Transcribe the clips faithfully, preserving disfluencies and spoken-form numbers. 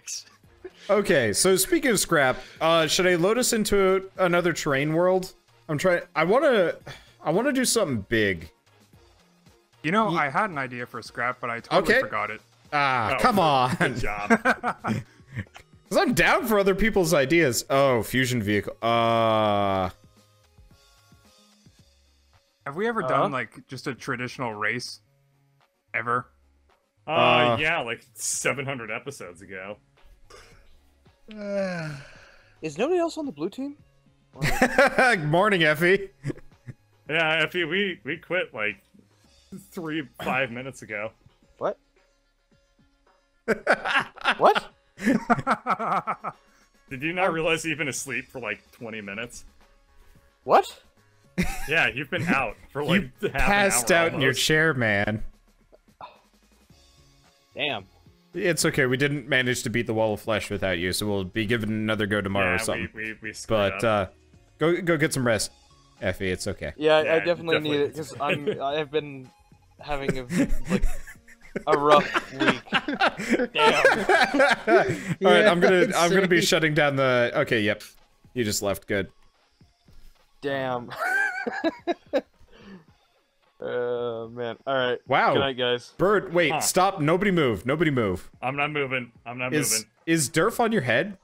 pickaxe. Okay, so speaking of scrap, uh, should I load us into another terrain world? I'm trying. I wanna. I wanna do something big. You know, Ye I had an idea for scrap, but I totally okay. forgot it. Ah, oh, come on. Good job. Cause I'm down for other people's ideas. Oh, fusion vehicle. Uh. Have we ever uh, done like just a traditional race? Ever? Uh, uh yeah, like seven hundred episodes ago. Uh, is nobody else on the blue team? Good morning, Effie. Yeah, Effie, we we quit like three five minutes ago. What? What? Did you not um, realize you've been asleep for like twenty minutes? What? Yeah, you've been out for like you half passed an hour out almost. In your chair, man. Damn. It's okay. We didn't manage to beat the wall of flesh without you, so we'll be given another go tomorrow yeah, or something. We, we, we but uh, go go get some rest, Effie. It's okay. Yeah, yeah I definitely, definitely need it because I'm I've been having a like a rough week. Damn. All right, I'm gonna I'm gonna be shutting down the. Okay, yep. You just left. Good. Damn. Oh, uh, man. All right. Wow. Good night, guys. Bird, wait, huh. stop. Nobody move. Nobody move. I'm not moving. I'm not is, moving. Is Durf on your head?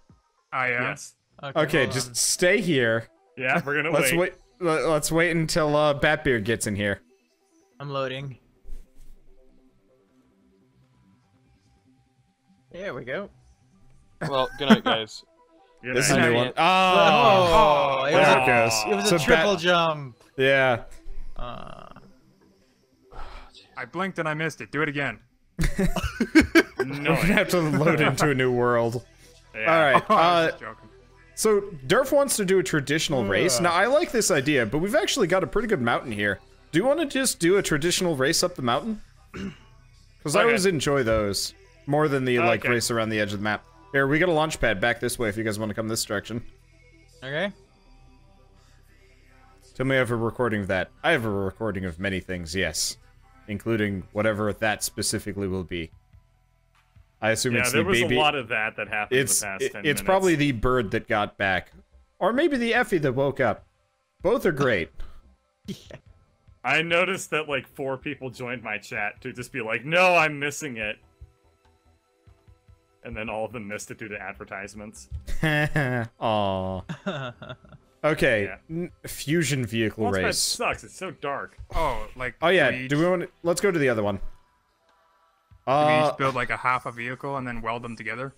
I am. Yes. Okay, okay just on. Stay here. Yeah, we're going to wait. wait. Let's wait until uh, Batbeard gets in here. I'm loading. There we go. Well, good night, guys. Good this night. Is a new one. Oh, oh, oh it there was it goes. It was so a triple Bat jump. Yeah. Uh... I blinked and I missed it. Do it again. No, we're gonna have to load into a new world. Yeah. All right. Oh, uh, so Durf wants to do a traditional uh. race. Now I like this idea, but we've actually got a pretty good mountain here. Do you want to just do a traditional race up the mountain? Because okay. I always enjoy those more than the oh, like okay. race around the edge of the map. Here, we got a launch pad back this way if you guys want to come this direction. Okay. Tell me I have a recording of that. I have a recording of many things. Yes. Including whatever that specifically will be. I assume yeah, it's the baby. Yeah, there was a lot of that that happened it's, in the past it, ten it's minutes. It's probably the bird that got back. Or maybe the Effie that woke up. Both are great. Yeah. I noticed that like four people joined my chat to just be like, no, I'm missing it. And then all of them missed it due to advertisements. Aww. Okay, yeah. Fusion vehicle well, race. It sucks. It's so dark. Oh, like. Oh yeah. We each... Do we want? To... Let's go to the other one. Uh... We each build like a half a vehicle and then weld them together.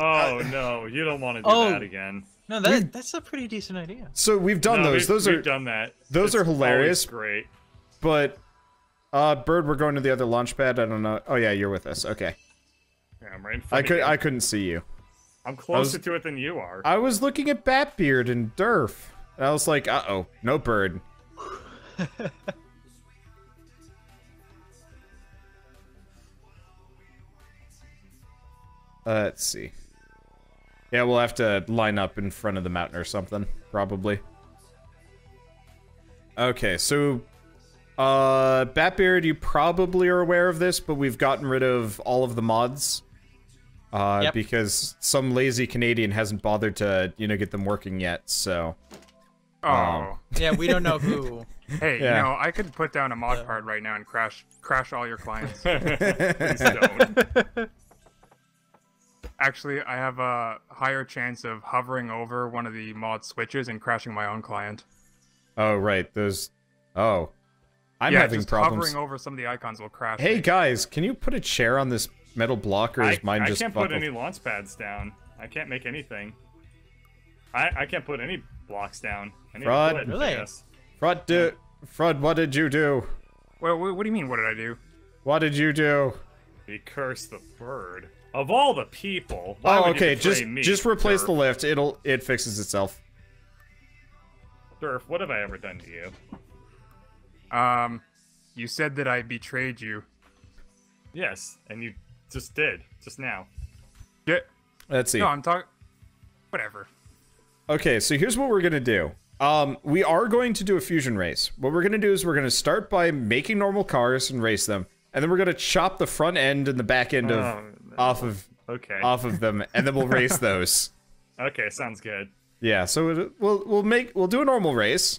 Oh no, you don't want to do oh. that again. No, that we... that's a pretty decent idea. So we've done no, those. We've, those we've are done that. Those it's are hilarious. Great. But, uh, Bird, we're going to the other launch pad. I don't know. Oh yeah, you're with us. Okay. Yeah, I'm right in front I of could. You. I couldn't see you. I'm closer was, to it than you are. I was looking at Batbeard and Durf. And I was like, uh-oh, no bird. Let's see. Yeah, we'll have to line up in front of the mountain or something, probably. Okay, so... Uh, Batbeard, you probably are aware of this, but we've gotten rid of all of the mods. Uh, yep. Because some lazy Canadian hasn't bothered to, you know, get them working yet, so... Oh. Um. Yeah, we don't know who. Hey, yeah. You know, I could put down a mod uh. card right now and crash crash all your clients. Please don't. Actually, I have a higher chance of hovering over one of the mod switches and crashing my own client. Oh, right. Those... Oh. I'm yeah, having just problems. Hovering over some of the icons will crash. Hey, me. Guys, can you put a chair on this... metal block or is I, mine just I can't buckled? Put any launch pads down. I can't make anything. I I can't put any blocks down. Any fraud, wood, really? Fraud, do, fraud, what did you do? Well, what do you mean, what did I do? What did you do? He cursed the bird. Of all the people. Why oh, would okay, you just me, just replace Durf? The lift. It'll it fixes itself. Durf, what have I ever done to you? Um, you said that I betrayed you. Yes, and you. Just did just now. Yeah. Let's see. No, I'm talking. Whatever. Okay, so here's what we're gonna do. Um, we are going to do a fusion race. What we're gonna do is we're gonna start by making normal cars and race them, and then we're gonna chop the front end and the back end of oh, off of okay. off of them, and then we'll race those. Okay, sounds good. Yeah, so it, we'll we'll make we'll do a normal race,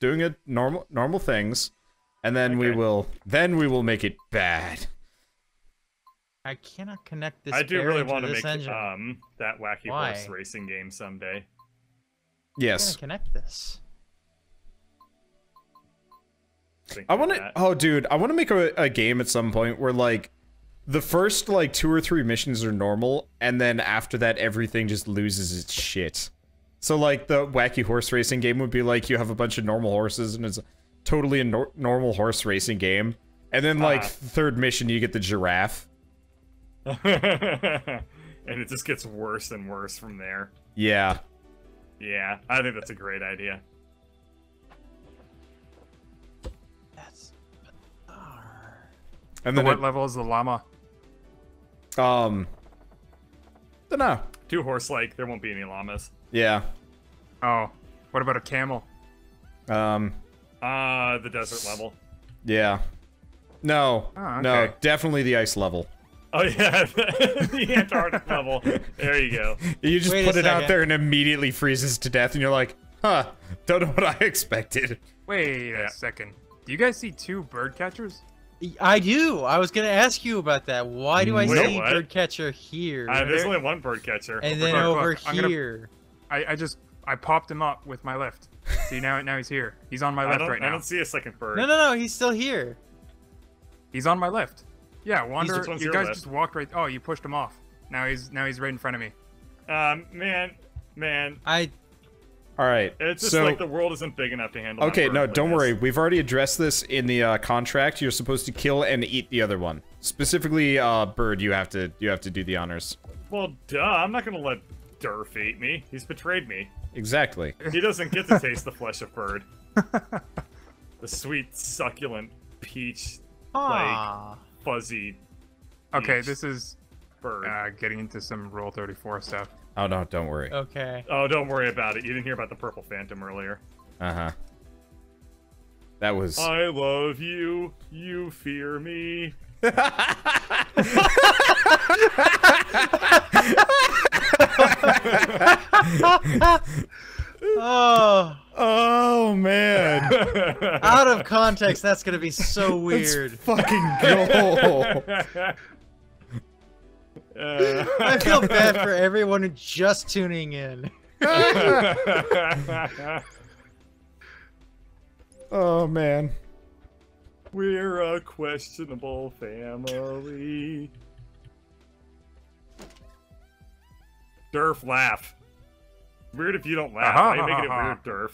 doing a normal normal things, and then okay. we will then we will make it bad. I cannot connect this. I do really want to make engine. um that wacky Why? horse racing game someday. Yes. I connect this. Think I want to. Oh, dude, I want to make a, a game at some point where like, the first like two or three missions are normal, and then after that everything just loses its shit. So like the wacky horse racing game would be like you have a bunch of normal horses and it's totally a no normal horse racing game, and then like uh. third mission you get the giraffe. And it just gets worse and worse from there. Yeah. Yeah, I think that's a great idea. That's bizarre. And then what it, level is the llama? Um, dunno. Two horse-like, there won't be any llamas. Yeah. Oh, what about a camel? Um. Uh, the desert level. Yeah. No, oh, okay. no, definitely the ice level. Oh yeah, the Antarctic level. There you go. You just Wait put it second. out there and immediately freezes to death, and you're like, huh, don't know what I expected. Wait yeah. a second. Do you guys see two bird catchers? I do. I was going to ask you about that. Why do I Wait, see what? bird catcher here? Uh, there's only one bird catcher. And over then look, over look, here. Gonna, I, I just, I popped him up with my left. See, now now he's here. He's on my left right now. I don't see a second bird. No, no, no, he's still here. He's on my left. Yeah, Wander, you guys left. just walked right. Oh, you pushed him off. Now he's now he's right in front of me. Um, man, man. I. All right. It's just so, like the world isn't big enough to handle. Okay, no, don't this. worry. We've already addressed this in the uh, contract. You're supposed to kill and eat the other one. Specifically, uh, Bird. You have to you have to do the honors. Well, duh. I'm not gonna let Durf eat me. He's betrayed me. Exactly. He doesn't get to taste the flesh of Bird. The sweet, succulent, peach, like. Fuzzy. Okay, this is bird. Uh, getting into some roll thirty-four stuff. Oh no, don't worry. Okay. Oh, don't worry about it. You didn't hear about the purple phantom earlier. Uh huh. That was. I love you. You fear me. Oh. Oh man! Out of context, that's gonna be so weird. That's fucking gold. Uh. I feel bad for everyone who's just tuning in. Oh man, we're a questionable family. Durf, laugh. Weird if you don't laugh. Why are you making it weird, Durf?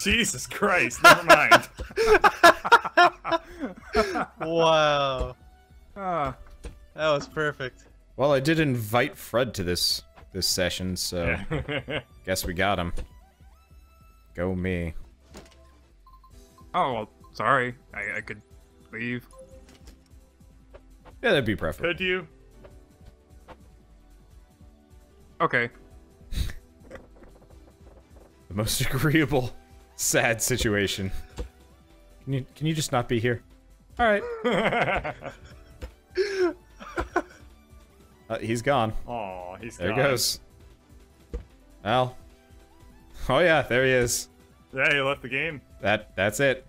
Jesus Christ, never mind. Wow. Oh, that was perfect. Well, I did invite Fred to this this session, so yeah. Guess we got him. Go me. Oh, well, sorry. I, I could leave. Yeah, that'd be preferable. Could you? Okay. The most agreeable, sad situation. Can you can you just not be here? All right. uh, he's gone. Oh, he's there gone. There he goes. Al. Oh yeah, there he is. Yeah, he left the game. That that's it.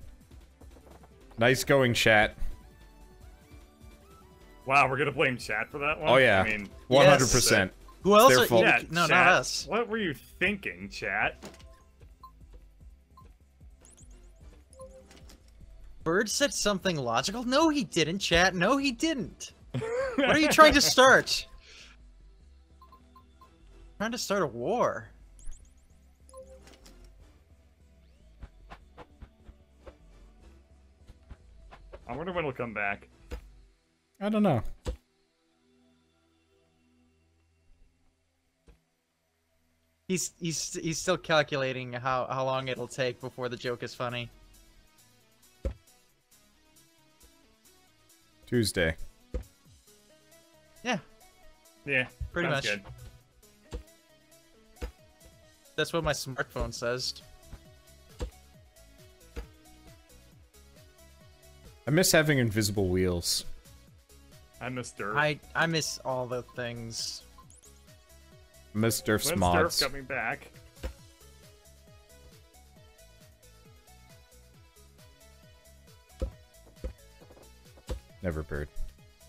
Nice going, chat. Wow, we're gonna blame chat for that one. Oh yeah. I mean, one hundred percent. Who else? Are, yeah, no, chat. not us. What were you thinking, chat? Bird said something logical. No, he didn't, chat. No, he didn't. What are you trying to start? Trying to start a war. I wonder when it'll come back. I don't know. He's he's he's still calculating how how long it'll take before the joke is funny. Tuesday. Yeah. Yeah. Pretty much. Good. That's what my smartphone says. I miss having invisible wheels. I miss Durf. I, I miss all the things. Miss Durf's When's mods. Durf coming back? Never, Bird.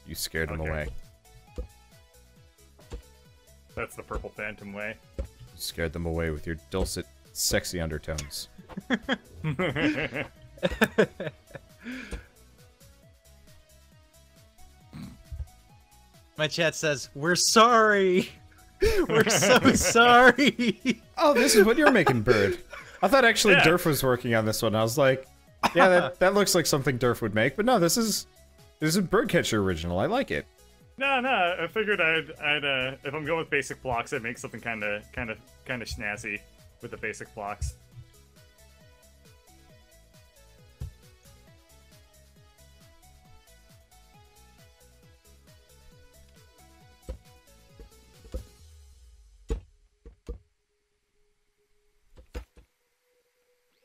You scared him okay. away. That's the Purple Phantom way. You scared them away with your dulcet, sexy undertones. My chat says, we're sorry! We're so sorry! Oh, this is what you're making, Bird. I thought actually yeah. Durf was working on this one. I was like, yeah, that, that looks like something Durf would make, but no, this is... This is a Birdcatcher original. I like it. No, no. I figured I'd, I'd uh, if I'm going with basic blocks, I'd make something kind of, kind of, kind of snazzy with the basic blocks.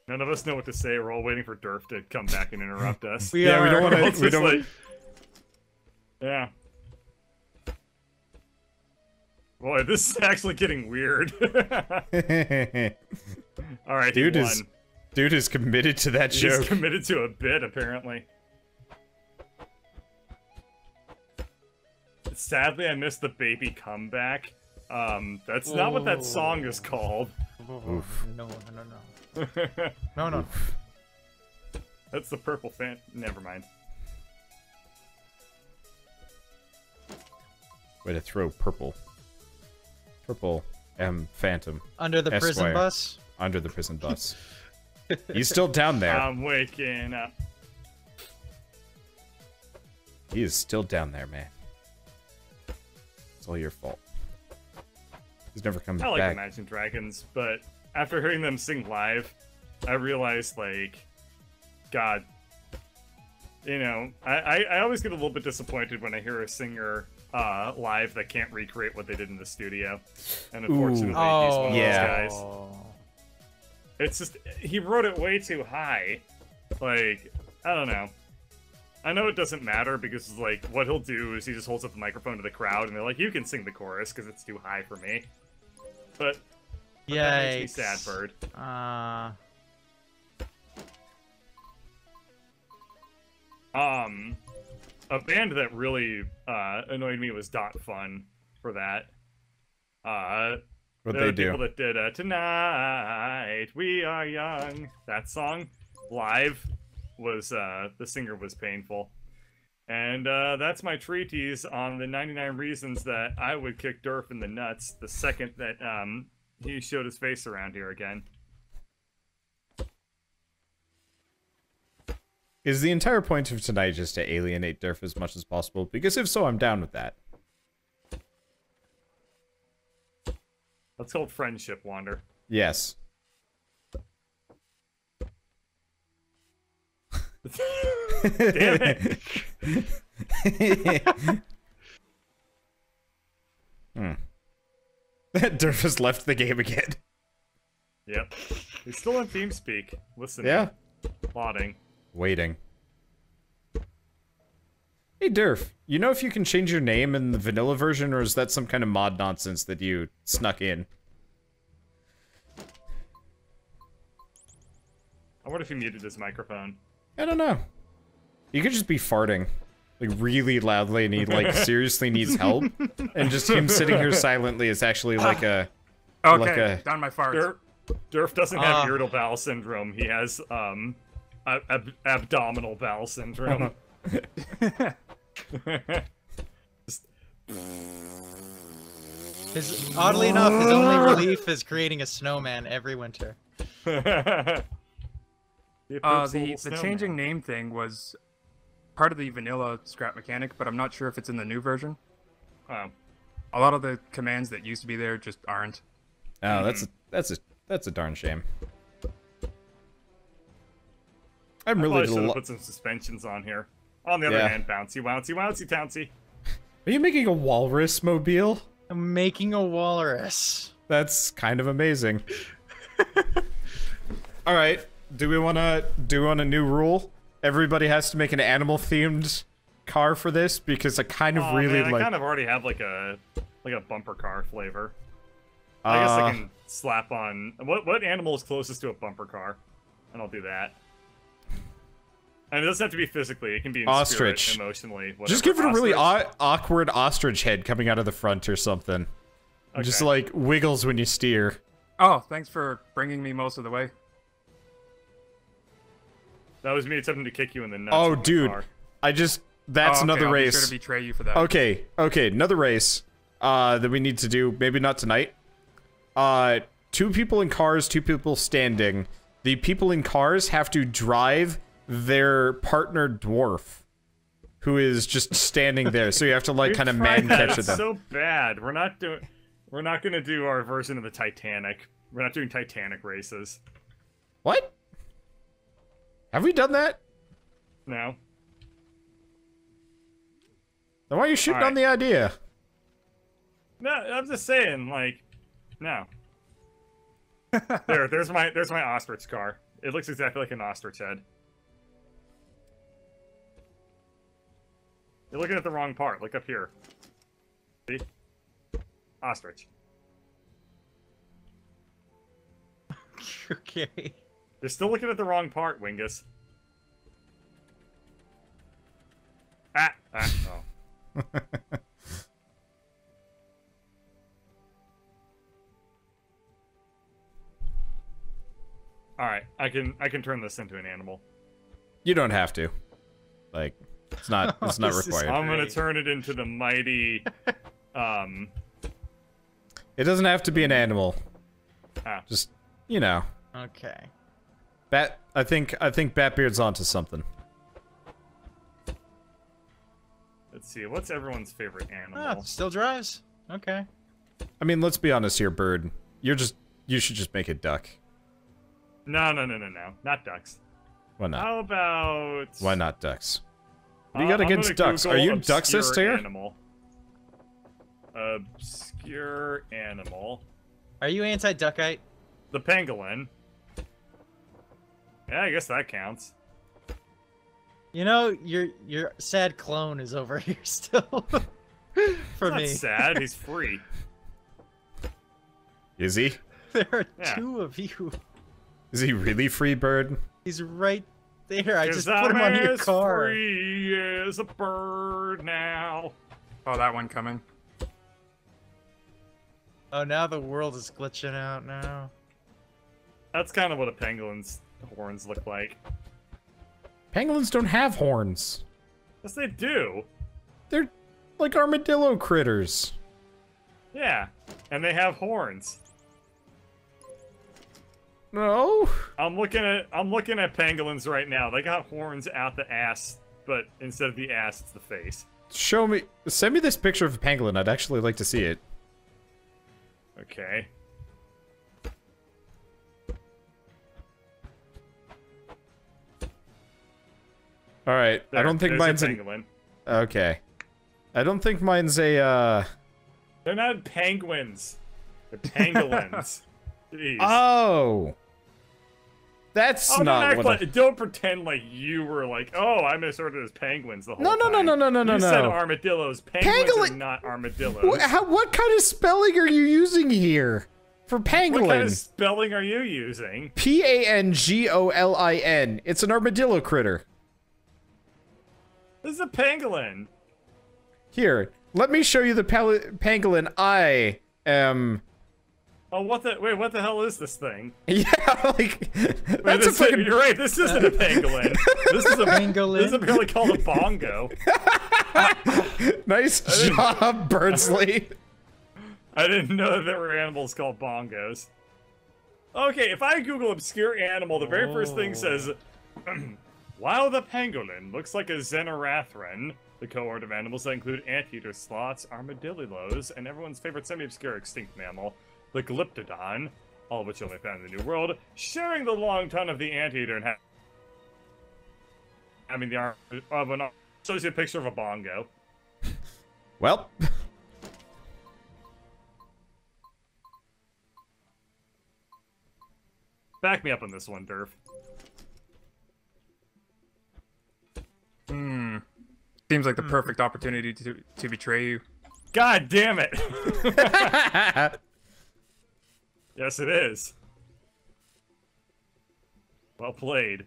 None of us know what to say. We're all waiting for Durf to come back and interrupt us. we yeah, are. we don't want to. We don't. Like... Yeah. Boy, this is actually getting weird. All right, dude he won. is. Dude is committed to that He's joke. He's committed to a bit, apparently. Sadly, I missed the baby comeback. Um, that's not oh. what that song is called. Oh, no, no, no. no, no. That's the Purple Fan. Never mind. Way to throw purple. Purple M Phantom. Under the Esquire. prison bus? Under the prison bus. He's still down there. I'm waking up. He is still down there, man. It's all your fault. He's never coming back. I like Imagine Dragons, but... After hearing them sing live, I realized, like, God, you know, I, I, I always get a little bit disappointed when I hear a singer uh, live that can't recreate what they did in the studio. And unfortunately, Ooh, oh, he's one of yeah. those guys. It's just, he wrote it way too high. Like, I don't know. I know it doesn't matter because, like, what he'll do is he just holds up the microphone to the crowd and they're like, you can sing the chorus because it's too high for me. But... Yeah, makes me sad, Bird. Uh... Um, a band that really uh, annoyed me was Dot Fun for that. Uh, what they the do? People that did uh, "Tonight We Are Young." That song live was uh, the singer was painful, and uh, that's my treatise on the ninety-nine reasons that I would kick Durf in the nuts the second that um. He showed his face around here again. Is the entire point of tonight just to alienate Durf as much as possible? Because if so, I'm down with that. That's called friendship, Wander. Yes. Damn it! Hmm. Durf has left the game again. Yep. He's still on TeamSpeak. Listen. Yeah. Plotting. Waiting. Hey, Durf. You know if you can change your name in the vanilla version, or is that some kind of mod nonsense that you snuck in? I wonder if he muted his microphone. I don't know. You could just be farting. Like, really loudly, and he, like, seriously needs help. And just him sitting here silently is actually like a... Okay, like a... down my farts. Durf, Durf doesn't uh. have irritable bowel syndrome. He has, um, ab abdominal bowel syndrome. just... his, oddly enough, his only relief is creating a snowman every winter. uh, the, the changing name thing was... part of the vanilla Scrap Mechanic, but I'm not sure if it's in the new version. Oh. A lot of the commands that used to be there just aren't. Oh, mm-hmm. that's a, that's a that's a darn shame. I'm really I should have put some suspensions on here. On the other yeah. hand, bouncy, bouncy, bouncy, bouncy. Are you making a walrus mobile? I'm making a walrus. That's kind of amazing. All right, do we want to do on a new rule? Everybody has to make an animal-themed car for this because I kind of oh, really man, like. I kind of already have like a like a bumper car flavor. I uh, guess I can slap on what what animal is closest to a bumper car, and I'll do that. And it doesn't have to be physically; it can be in ostrich. Spirit, emotionally. Whatever. Just give it a ostrich. really awkward ostrich head coming out of the front or something. Okay. Just like wiggles when you steer. Oh, thanks for bringing me most of the way. That was me attempting to kick you in the nuts. Oh, dude, I just—that's oh, okay, another I'll race. Be sure to betray you for that. Okay, okay, another race uh, that we need to do. Maybe not tonight. Uh, two people in cars, two people standing. The people in cars have to drive their partner dwarf, who is just standing there. So you have to like kind of man catcher them. So bad. We're not doing. We're not gonna do our version of the Titanic. We're not doing Titanic races. What? Have we done that? No. Then why are you shooting right. on the idea? No, I'm just saying, like, no. there, there's my, there's my ostrich car. It looks exactly like an ostrich head. You're looking at the wrong part. Look up here. See? Ostrich. Okay. You're still looking at the wrong part, Wingus. Ah! Ah! Oh. Alright, I can- I can turn this into an animal. You don't have to. Like, it's not- it's not required. I'm gonna turn it into the mighty, um... It doesn't have to be an animal. Ah. Just, you know. Okay. Bat, I think, I think Batbeard's onto something. Let's see, what's everyone's favorite animal? Oh, still drives? Okay. I mean, let's be honest here, Bird. You're just, you should just make it duck. No, no, no, no, no. Not ducks. Why not? How about... Why not ducks? What do you got uh, against ducks? Google Are you ducksist here? Animal. Obscure animal. Are you anti-duckite? The pangolin. Yeah, I guess that counts. You know, your your sad clone is over here still. For me. That's sad, he's free. Is he? There are yeah. two of you. Is he really free, Bird? He's right there. I just put him on your car. Free as a bird now. Oh, that one coming. Oh, now the world is glitching out now. That's kind of what a penguin's horns look like. Penguins don't have horns. Yes, they do. They're like armadillo critters. Yeah, and they have horns. No. I'm looking at I'm looking at penguins right now. They got horns out the ass, but instead of the ass, it's the face. Show me. Send me this picture of a penguin. I'd actually like to see it. Okay. All right. There, I don't think mine's a penguin. An... Okay. I don't think mine's a. Uh... They're not penguins. They're pangolins. Jeez. Oh. That's oh, not what. Like... I... Don't pretend like you were like, oh, I misheard it as penguins the whole no, no, time. No, no, no, no, no, you no. You said armadillos. Penguins Pangolin... are not armadillos. What, how, what kind of spelling are you using here for pangolin? What kind of spelling are you using? P A N G O L I N. It's an armadillo critter. This is a pangolin. Here, let me show you the pangolin I am. Oh, what the? Wait, what the hell is this thing? Yeah, like wait, that's a fucking. Is, you're right. This isn't a pangolin. This is a pangolin. This is apparently called a bongo. Nice job, Birdsley. I didn't know that there were animals called bongos. Okay, if I Google obscure animal, the very oh. first thing says. While the pangolin looks like a xenorathrin, the cohort of animals that include anteater sloths, armadillos, and everyone's favorite semi-obscure extinct mammal, the glyptodon, all of which only found in the New World, sharing the long tongue of the anteater and having I mean, the arm of an associate picture of a bongo. Well. Back me up on this one, Durf. Hmm. Seems like the perfect opportunity to to betray you. God damn it! Yes, it is. Well played.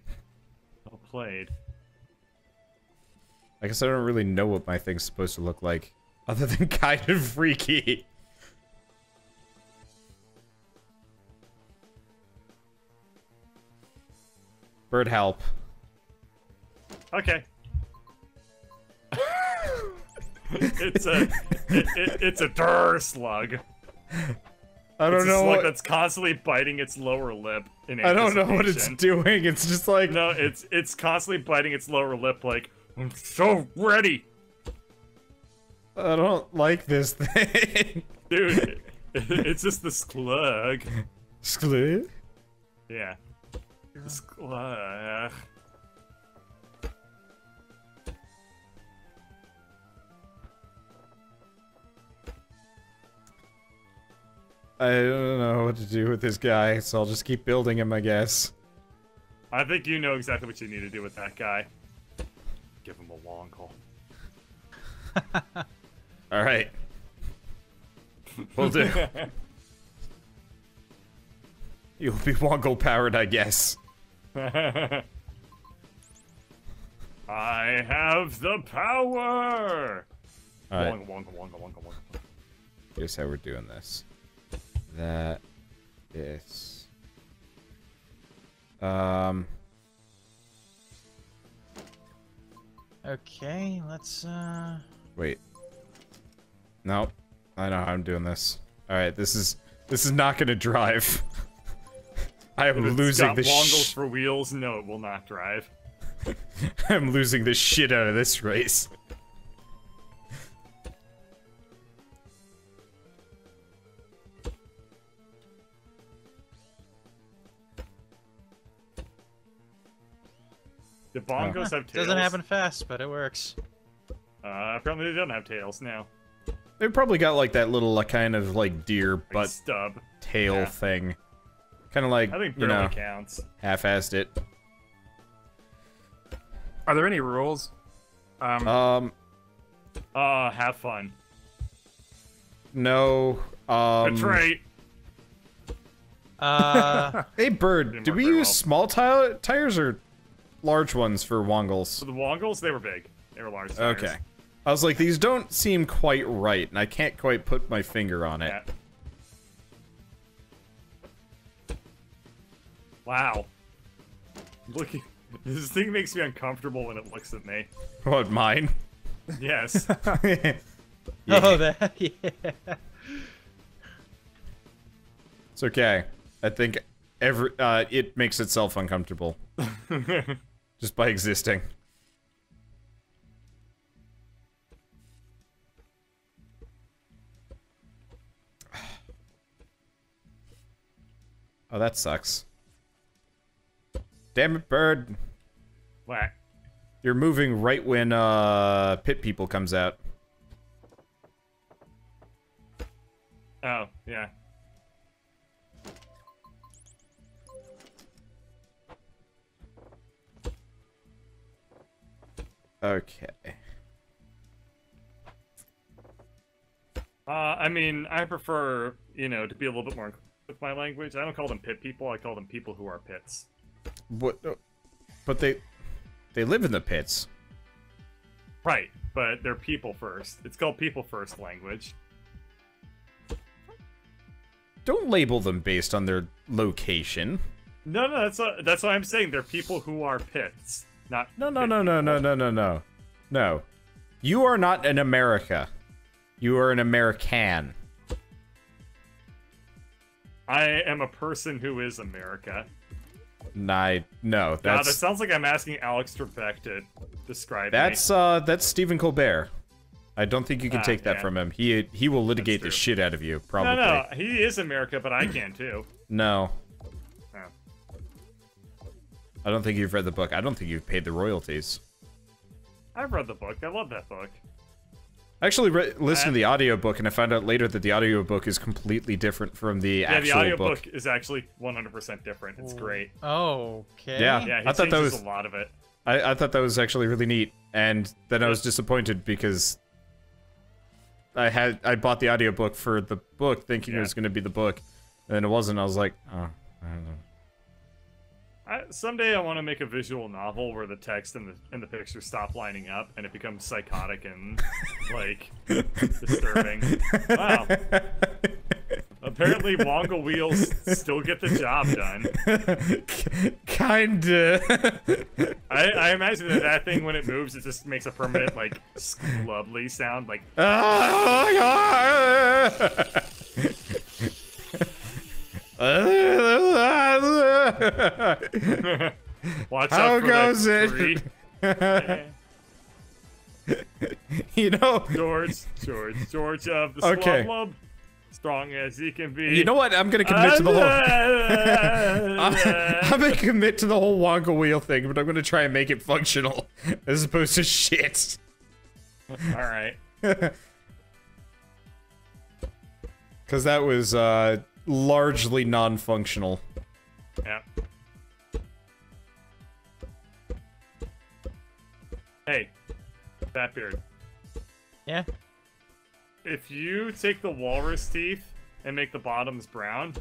Well played. I guess I don't really know what my thing's supposed to look like, other than kind of freaky. Bird, help. Okay. It's a it, it, it's a durr slug. I don't it's a know slug what... that's constantly biting its lower lip. In I don't know what it's doing. It's just like no, it's it's constantly biting its lower lip. Like I'm so ready. I don't like this thing, dude. It, it, it's just the slug. Slug? Yeah. The slug. I don't know what to do with this guy, so I'll just keep building him, I guess. I think you know exactly what you need to do with that guy. Give him a long haul. Alright. Will do. You'll be Wongo powered, I guess. I have the power! Alright. Wongo, wongo, wongo, wongo, wongo. Here's how we're doing this. That is um okay, let's uh wait. Nope. I know how I'm doing this. Alright, this is this is not gonna drive. I am it's losing got the wongles for wheels, no it will not drive. I'm losing the shit out of this race. The bongos oh. have tails. Doesn't happen fast, but it works. Uh, apparently they don't have tails now. They probably got like that little uh, kind of like deer butt like stub tail yeah. thing, kind of like I think you know, counts. Half-assed it. Are there any rules? Um. Um. Uh, have fun. No. Um. Betrayed. Uh. Hey, Bird. Do we use well. small tires or? Large ones for wongles. For the wongles, they were big. They were large tires. Okay. I was like, these don't seem quite right, and I can't quite put my finger on it. Yeah. Wow. Look, this thing makes me uncomfortable when it looks at me. What, mine? Yes. Yeah. Oh, that, yeah. It's okay. I think every, uh, it makes itself uncomfortable. Just by existing. Oh, that sucks. Damn it, Bird. What? You're moving right when uh Pit People comes out. Oh, yeah. Okay. Uh, I mean, I prefer, you know, to be a little bit more inclusive with my language. I don't call them pit people, I call them people who are pits. What? But they... They live in the pits. Right, but they're people first. It's called people first language. Don't label them based on their location. No, no, that's what, that's what I'm saying. They're people who are pits. Not no, no, no, no, no, no, no, no, no. You are not an America. You are an American. I am a person who is America. Nah, no, that's... Nah, that sounds like I'm asking Alex Trebek to describe That's, me. uh, that's Stephen Colbert. I don't think you can ah, take that yeah. from him. He he will litigate the shit out of you, probably. No, no, he is America, but I can too. No. I don't think you've read the book. I don't think you've paid the royalties. I've read the book. I love that book. I actually re listened I to the audiobook, and I found out later that the audiobook is completely different from the yeah, actual book. Yeah, the audiobook book. is actually one hundred percent different. It's great. Oh, okay. Yeah, yeah he I thought that was a lot of it. I, I thought that was actually really neat, and then I was disappointed because I had I bought the audiobook for the book thinking yeah. it was going to be the book, and then it wasn't. I was like, oh, I don't know. I, someday I want to make a visual novel where the text and the and the pictures stop lining up and it becomes psychotic and like disturbing. Wow. Apparently, Wonga wheels still get the job done. Kinda. I, I imagine that that thing, when it moves, it just makes a permanent, like, lovely sound, like... Watch How out for goes it? You know... George, George, George of the okay. Swamp Club. Strong as he can be. You know what? I'm gonna commit uh, to the whole. I'm, I'm gonna commit to the whole Wonka wheel thing, but I'm gonna try and make it functional as opposed to shit. All right. Because that was uh, largely non-functional. Yeah. Hey, Batbeard. Yeah. If you take the walrus teeth and make the bottoms brown,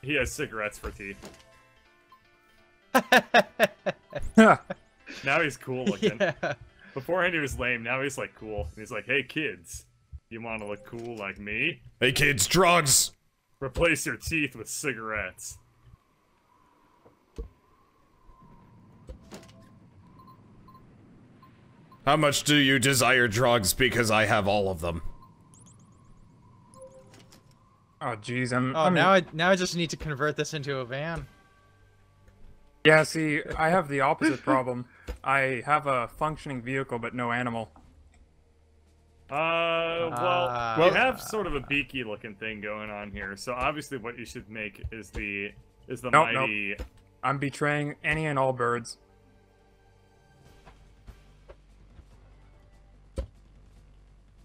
he has cigarettes for teeth. Now he's cool looking. Yeah. Beforehand he was lame, now he's like cool. He's like, hey kids, you want to look cool like me? Hey kids, drugs! Replace your teeth with cigarettes. How much do you desire drugs? Because I have all of them. Oh jeez, I'm. Oh, I'm... now I now I just need to convert this into a van. Yeah, see, I have the opposite problem. I have a functioning vehicle, but no animal. Uh, well, uh, we have sort of a beaky-looking thing going on here. So obviously, what you should make is the is the nope, mighty. Nope. I'm betraying any and all birds.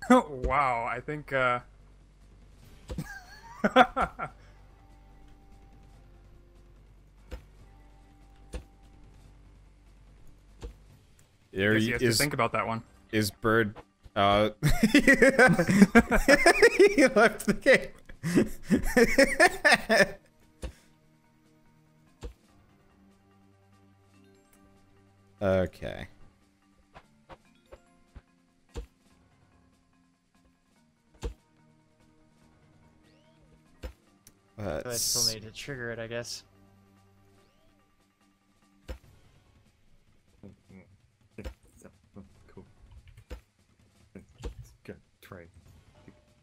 Wow, I think, uh... there you have to think about that one. Is Bird... Uh... He left the game. Okay. So I still need to trigger it, I guess. Cool. Good. Try.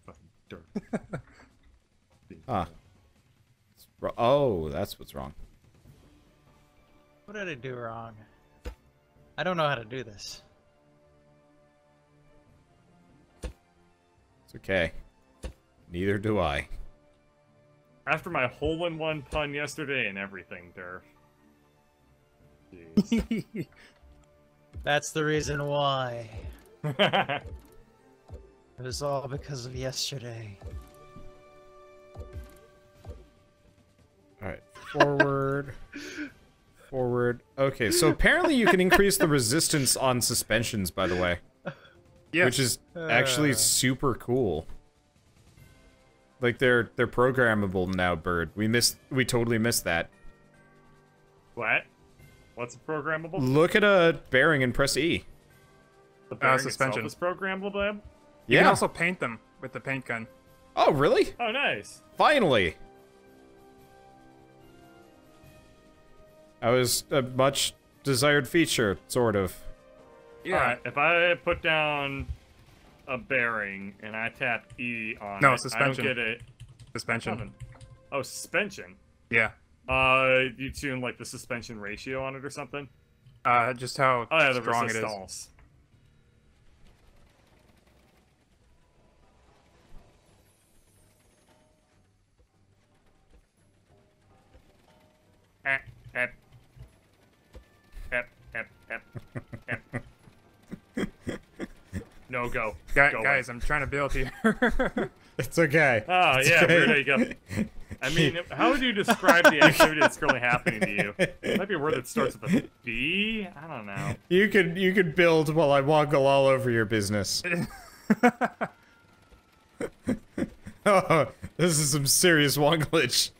Fucking dirt. Ah. Oh, that's what's wrong. What did I do wrong? I don't know how to do this. It's okay. Neither do I. After my hole-in-one pun yesterday and everything, Durf. Jeez. That's the reason why. It was all because of yesterday. Alright, forward. Forward. Okay, so apparently you can increase the resistance on suspensions, by the way. Yes. Which is actually uh. super cool. Like they're they're programmable now, Bird. We missed we totally missed that. What? What's programmable? Look at a bearing and press E. The bearing uh, suspension is programmable. Yeah. You can also paint them with the paint gun. Oh really? Oh nice. Finally. That was a much desired feature, sort of. Yeah. All right, if I put down a bearing and I tap E on no, it. No, suspension. I don't get it. Suspension. Oh, suspension? Yeah. Uh, you tune, like, the suspension ratio on it or something? Uh, just how oh, yeah, the strong it is. Ep, ep. Ep, ep, ep, ep. No, go. Guy, go guys, away. I'm trying to build here. It's okay. Oh, it's yeah, okay. There you go. I mean, how would you describe the activity that's currently happening to you? It might be a word that starts with a B? I don't know. You could you could build while I woggle all over your business. Oh, this is some serious wogglage.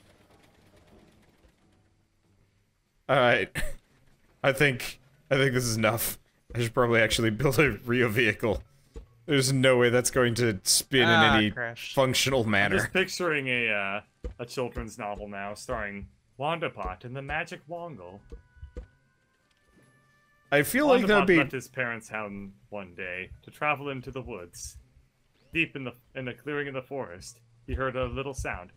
Alright. I think I think this is enough. I should probably actually build a real vehicle. There's no way that's going to spin ah, in any crash. functional manner. I'm just picturing a uh, a children's novel now, starring Wandapot and the Magic Wongle. I feel Wandapot like that'd be. Wandapot left his parents' house one day to travel into the woods. Deep in the in the clearing of the forest, he heard a little sound.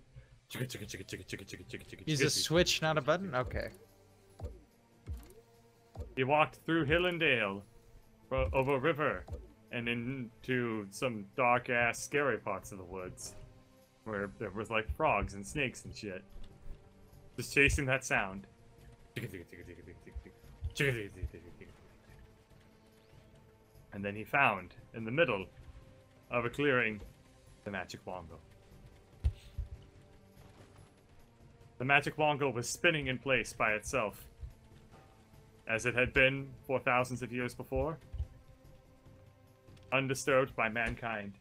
Use a switch, not a button. Okay. He walked through hill and dale, over a river. And into some dark-ass, scary parts of the woods, where there was like frogs and snakes and shit. Just chasing that sound. And then he found, in the middle of a clearing, the Magic Wongle. The Magic Wongle was spinning in place by itself, as it had been for thousands of years before. Undisturbed by mankind.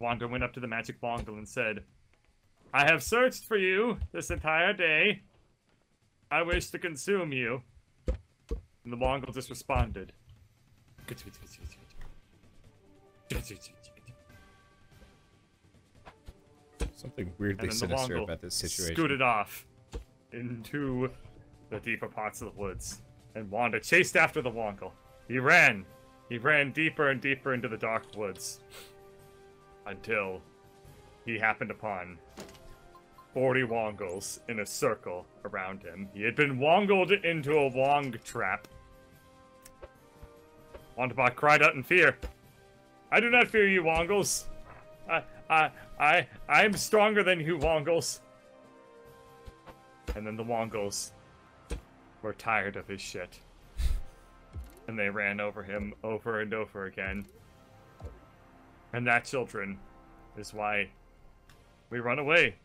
Wanda went up to the Magic Wongle and said, "I have searched for you this entire day. I wish to consume you." And the Wongle just responded. Something weirdly sinister about this situation. Scooted off into the deeper parts of the woods. And Wanda chased after the Wongle. He ran. He ran deeper and deeper into the dark woods until he happened upon forty Wongles in a circle around him. He had been wongled into a wong trap. Wandabot cried out in fear. "I do not fear you, Wongles. I, I, I, I am stronger than you, Wongles." And then the Wongles were tired of his shit. And they ran over him over and over again. And that, children, is why we run away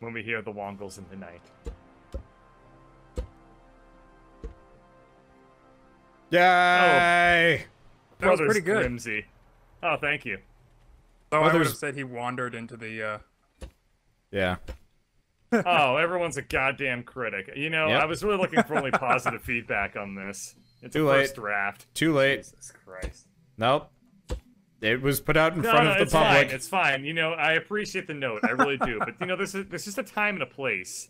when we hear the Wongles in the night. Yay! Oh, that was pretty good. Grimsy. Oh, thank you. Oh, Brothers... I would have said he wandered into the... Uh... Yeah. Oh, everyone's a goddamn critic. You know, yep. I was really looking for only positive feedback on this. It's Too a late. First draft. Too late. Jesus Christ. Nope. It was put out in no, front no, of the it's public. Fine. It's fine. You know, I appreciate the note. I really do. But you know, there's there's just a time and a place.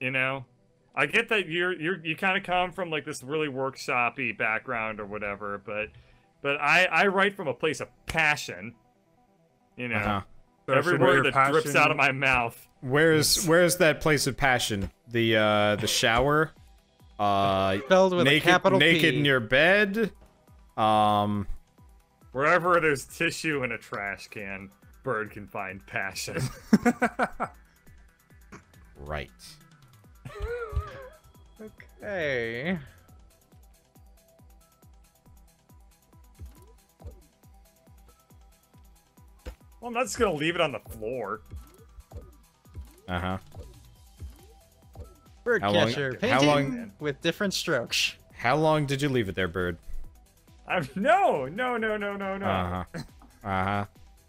You know, I get that you're you're you kind of come from like this really workshopy background or whatever, but but I I write from a place of passion. You know, uh-huh. so every word that passion... drips out of my mouth. Where's where's that place of passion? The uh the shower. Uh, spelled with naked, a capital P. Naked in your bed, um, wherever there's tissue in a trash can, Bird can find passion. Right. Okay. Well, I'm not just gonna leave it on the floor. Uh huh. Birdcatcher painting how long, with different strokes. How long did you leave it there, Bird? I'm, no, no, no, no, no, no. Uh huh. Uh huh.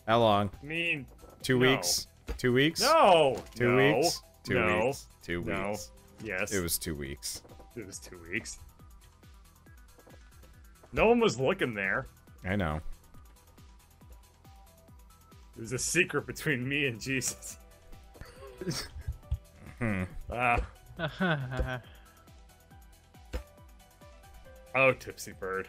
How long? I mean, two no. weeks. Two weeks. No. Two no. weeks. Two no. weeks. Two no. weeks. No. Yes. It was two weeks. It was two weeks. No one was looking there. I know. It was a secret between me and Jesus. Hmm. Ah. Uh, Oh, Tipsy Bird.